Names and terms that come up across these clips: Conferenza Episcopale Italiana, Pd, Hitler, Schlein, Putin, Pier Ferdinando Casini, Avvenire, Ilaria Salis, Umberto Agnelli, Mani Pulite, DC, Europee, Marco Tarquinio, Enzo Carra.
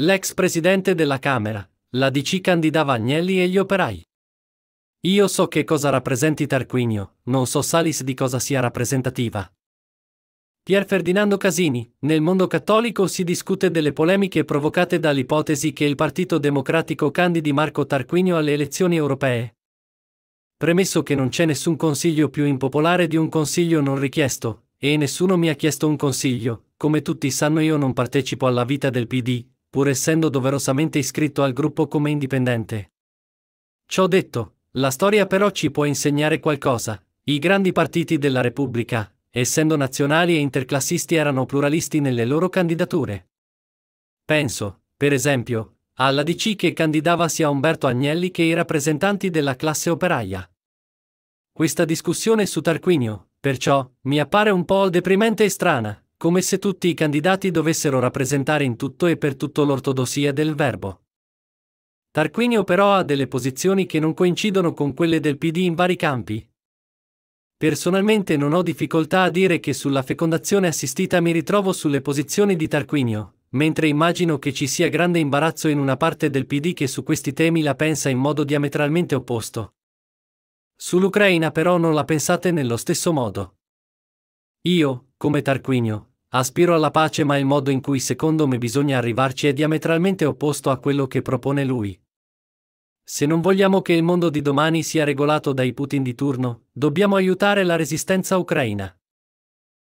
L'ex presidente della Camera, la DC candidava Agnelli e gli operai. Io so che cosa rappresenti Tarquinio, non so Salis di cosa sia rappresentativa. Pier Ferdinando Casini, nel mondo cattolico si discute delle polemiche provocate dall'ipotesi che il Partito Democratico candidi Marco Tarquinio alle elezioni europee. Premesso che non c'è nessun consiglio più impopolare di un consiglio non richiesto, e nessuno mi ha chiesto un consiglio, come tutti sanno io non partecipo alla vita del PD, pur essendo doverosamente iscritto al gruppo come indipendente. Ciò detto, la storia però ci può insegnare qualcosa. I grandi partiti della Repubblica, essendo nazionali e interclassisti, erano pluralisti nelle loro candidature. Penso, per esempio, alla DC che candidava sia Umberto Agnelli che i rappresentanti della classe operaia. Questa discussione su Tarquinio, perciò, mi appare un po' deprimente e strana, come se tutti i candidati dovessero rappresentare in tutto e per tutto l'ortodossia del verbo. Tarquinio però ha delle posizioni che non coincidono con quelle del PD in vari campi. Personalmente non ho difficoltà a dire che sulla fecondazione assistita mi ritrovo sulle posizioni di Tarquinio, mentre immagino che ci sia grande imbarazzo in una parte del PD che su questi temi la pensa in modo diametralmente opposto. Sull'Ucraina però non la pensate nello stesso modo. Io, come Tarquinio, aspiro alla pace, ma il modo in cui secondo me bisogna arrivarci è diametralmente opposto a quello che propone lui. Se non vogliamo che il mondo di domani sia regolato dai Putin di turno, dobbiamo aiutare la resistenza ucraina.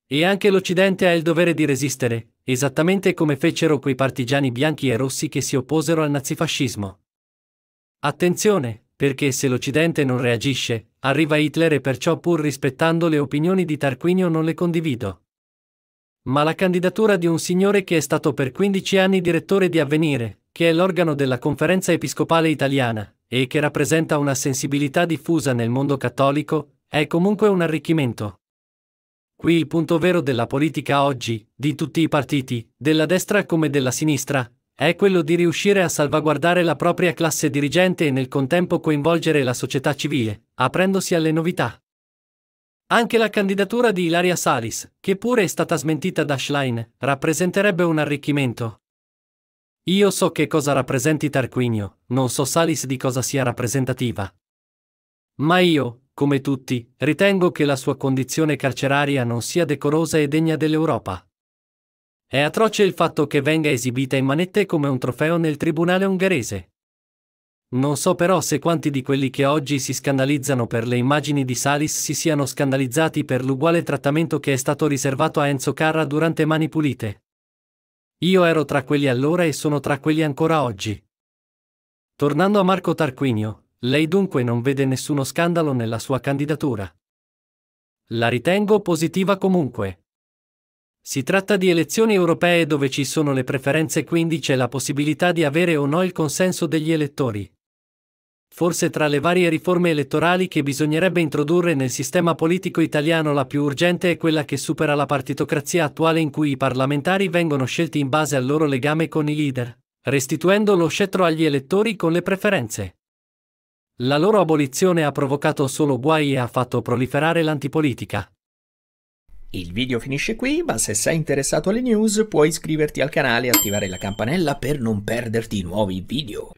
E anche l'Occidente ha il dovere di resistere, esattamente come fecero quei partigiani bianchi e rossi che si opposero al nazifascismo. Attenzione, perché se l'Occidente non reagisce, arriva Hitler, e perciò pur rispettando le opinioni di Tarquinio non le condivido. Ma la candidatura di un signore che è stato per 15 anni direttore di Avvenire, che è l'organo della Conferenza Episcopale Italiana, e che rappresenta una sensibilità diffusa nel mondo cattolico, è comunque un arricchimento. Qui il punto vero della politica oggi, di tutti i partiti, della destra come della sinistra, è quello di riuscire a salvaguardare la propria classe dirigente e nel contempo coinvolgere la società civile, aprendosi alle novità. Anche la candidatura di Ilaria Salis, che pure è stata smentita da Schlein, rappresenterebbe un arricchimento. Io so che cosa rappresenti Tarquinio, non so Salis di cosa sia rappresentativa. Ma io, come tutti, ritengo che la sua condizione carceraria non sia decorosa e degna dell'Europa. È atroce il fatto che venga esibita in manette come un trofeo nel tribunale ungherese. Non so però se quanti di quelli che oggi si scandalizzano per le immagini di Salis si siano scandalizzati per l'uguale trattamento che è stato riservato a Enzo Carra durante Mani Pulite. Io ero tra quelli allora e sono tra quelli ancora oggi. Tornando a Marco Tarquinio, lei dunque non vede nessuno scandalo nella sua candidatura. La ritengo positiva comunque. Si tratta di elezioni europee dove ci sono le preferenze, quindi c'è la possibilità di avere o no il consenso degli elettori. Forse tra le varie riforme elettorali che bisognerebbe introdurre nel sistema politico italiano la più urgente è quella che supera la partitocrazia attuale, in cui i parlamentari vengono scelti in base al loro legame con i leader, restituendo lo scettro agli elettori con le preferenze. La loro abolizione ha provocato solo guai e ha fatto proliferare l'antipolitica. Il video finisce qui, ma se sei interessato alle news puoi iscriverti al canale e attivare la campanella per non perderti nuovi video.